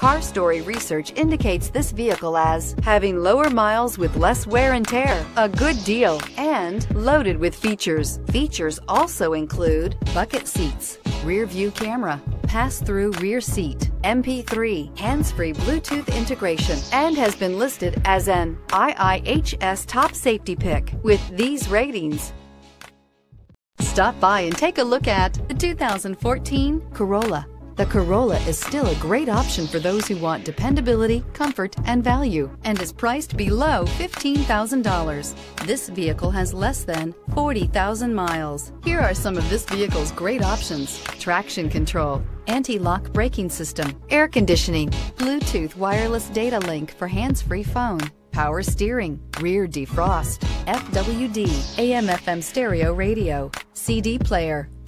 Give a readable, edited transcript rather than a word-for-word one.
CarStory research indicates this vehicle as having lower miles with less wear and tear, a good deal, and loaded with features. Features also include bucket seats, rear view camera, pass-through rear seat, MP3, hands-free Bluetooth integration, and has been listed as an IIHS top safety pick with these ratings. Stop by and take a look at the 2014 Corolla. The Corolla is still a great option for those who want dependability, comfort, and value, and is priced below $15,000. This vehicle has less than 40,000 miles. Here are some of this vehicle's great options: traction control, anti-lock braking system, air conditioning, Bluetooth wireless data link for hands-free phone, power steering, rear defrost, FWD, AM/FM stereo radio, CD player,